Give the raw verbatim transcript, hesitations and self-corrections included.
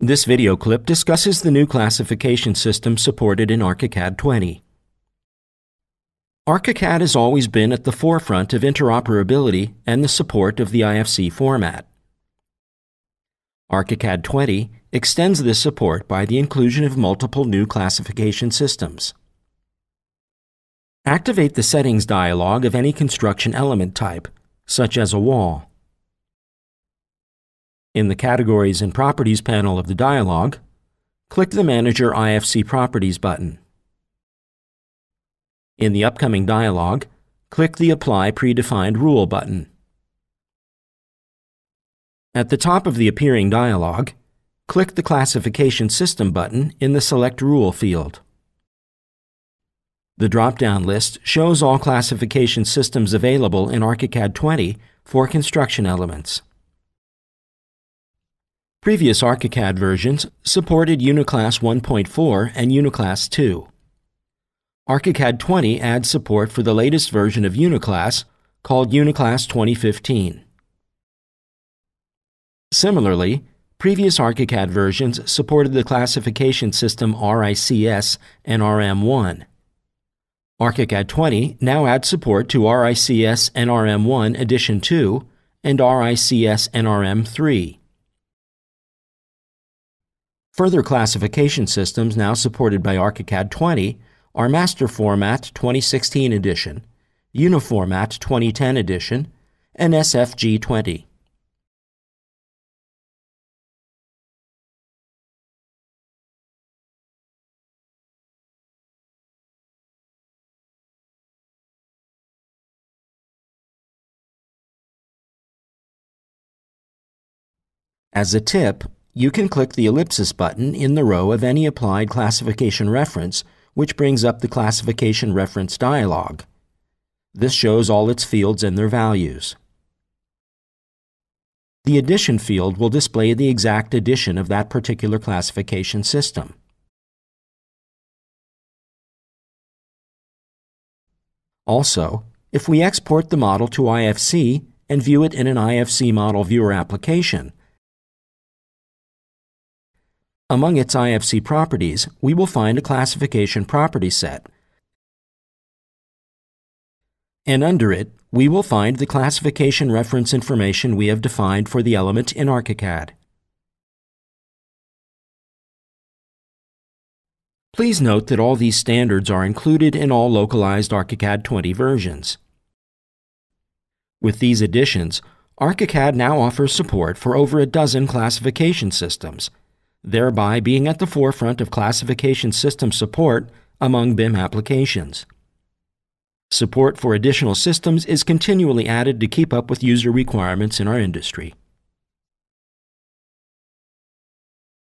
This video clip discusses the new classification system supported in ARCHICAD twenty. ARCHICAD has always been at the forefront of interoperability and the support of the I F C format. ARCHICAD twenty extends this support by the inclusion of multiple new classification systems. Activate the Settings dialog of any construction element type, such as a wall. In the Categories and Properties panel of the dialog, click the Manage Your I F C Properties button. In the upcoming dialog, click the Apply Predefined Rule button. At the top of the appearing dialog, click the Classification System button in the Select Rule field. The drop-down list shows all classification systems available in ARCHICAD twenty for construction elements. Previous ARCHICAD versions supported UNICLASS one point four and UNICLASS two. ARCHICAD twenty adds support for the latest version of UNICLASS, called UNICLASS twenty fifteen. Similarly, previous ARCHICAD versions supported the classification system R I C S N R M one. ARCHICAD twenty now adds support to R I C S N R M one Edition two and R I C S N R M three. Further classification systems now supported by ARCHICAD twenty are Master Format twenty sixteen Edition, Uniformat twenty ten Edition, and S F G twenty. As a tip, you can click the ellipsis button in the row of any applied classification reference, which brings up the Classification Reference dialog. This shows all its fields and their values. The Edition field will display the exact edition of that particular classification system. Also, if we export the model to I F C and view it in an I F C Model Viewer application, among its I F C properties, we will find a classification property set, and under it, we will find the classification reference information we have defined for the element in ARCHICAD. Please note that all these standards are included in all localized ARCHICAD twenty versions. With these additions, ARCHICAD now offers support for over a dozen classification systems, thereby being at the forefront of classification system support among B I M applications. Support for additional systems is continually added to keep up with user requirements in our industry.